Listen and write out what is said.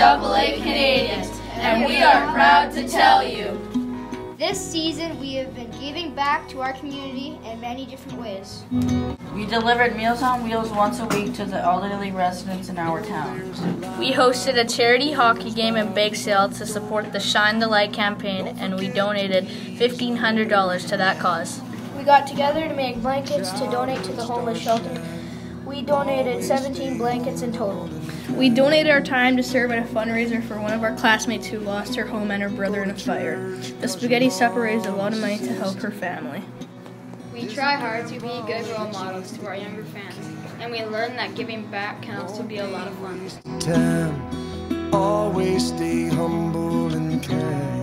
NCAA Canadians, and we are proud to tell you. This season we have been giving back to our community in many different ways. We delivered Meals on Wheels once a week to the elderly residents in our town. We hosted a charity hockey game and bake sale to support the Shine the Light campaign, and we donated $1,500 to that cause. We got together to make blankets to donate to the homeless shelter. We donated 17 blankets in total. We donated our time to serve at a fundraiser for one of our classmates who lost her home and her brother in a fire. The spaghetti supper raised a lot of money to help her family. We try hard to be good role models to our younger fans, and we learn that giving back can also be a lot of fun. Always stay humble and kind.